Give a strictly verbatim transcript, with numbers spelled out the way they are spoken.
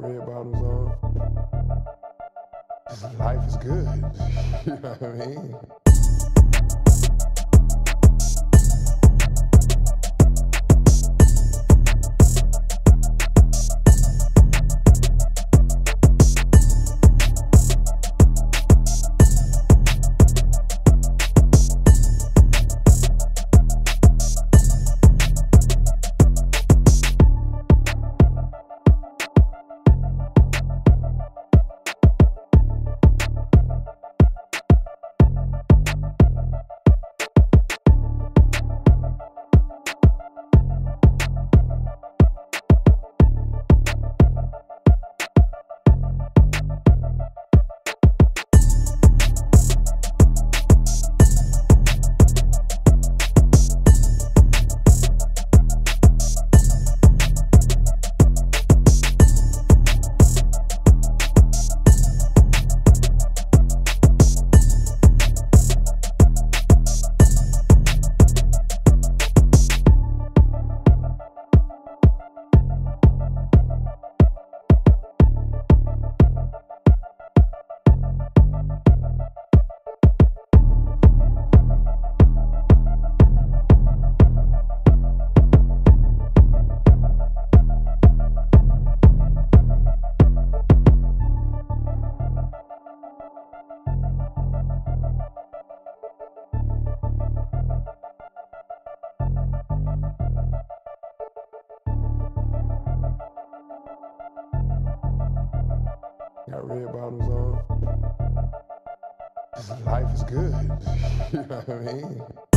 got red bottoms on. Life is good. You know what I mean? Got red bottoms on. Life is good. You know what I mean?